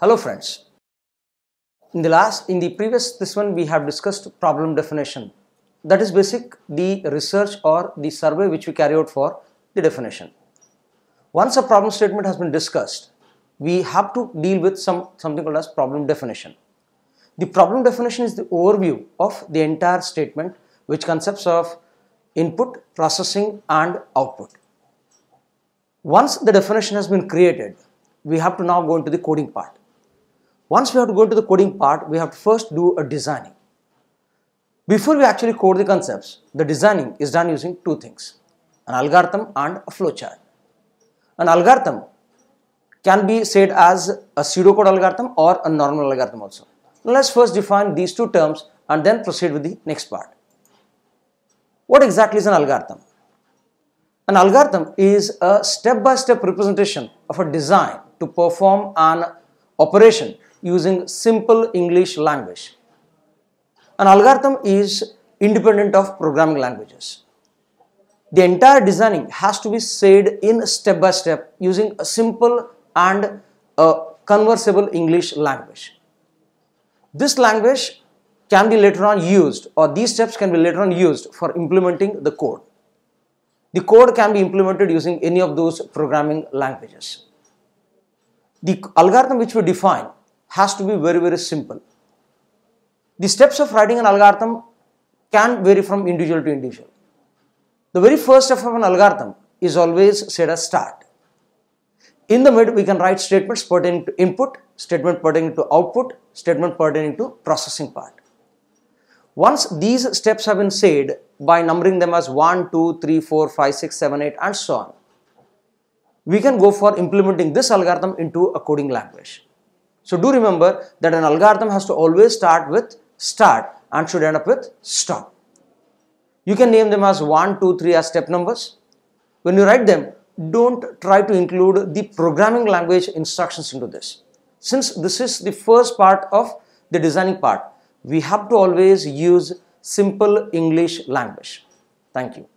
Hello friends, in the previous one we have discussed problem definition. That is basic the research or the survey which we carry out for the definition. Once a problem statement has been discussed, we have to deal with something called as problem definition. The problem definition is the overview of the entire statement which consists of input, processing and output. Once the definition has been created, we have to now go into the coding part. Once we have to go into the coding part, we have to first do a designing. Before we actually code the concepts, the designing is done using two things, an algorithm and a flowchart. An algorithm can be said as a pseudocode algorithm or a normal algorithm also. Now let's first define these two terms and then proceed with the next part. What exactly is an algorithm? An algorithm is a step-by-step representation of a design to perform an operation using simple English language. An algorithm is independent of programming languages. The entire designing has to be said in step-by-step using a simple and a conversable English language. This language can be later on used, or these steps can be later on used for implementing the code. The code can be implemented using any of those programming languages. The algorithm which we define has to be very, very simple. The steps of writing an algorithm can vary from individual to individual. The very first step of an algorithm is always said as start. In the mid, we can write statements pertaining to input, statement pertaining to output, statement pertaining to processing part. Once these steps have been said by numbering them as 1, 2, 3, 4, 5, 6, 7, 8 and so on, we can go for implementing this algorithm into a coding language. So do remember that an algorithm has to always start with start and should end up with stop. You can name them as 1, 2, 3 as step numbers. When you write them, don't try to include the programming language instructions into this. Since this is the first part of the designing part, we have to always use simple English language. Thank you.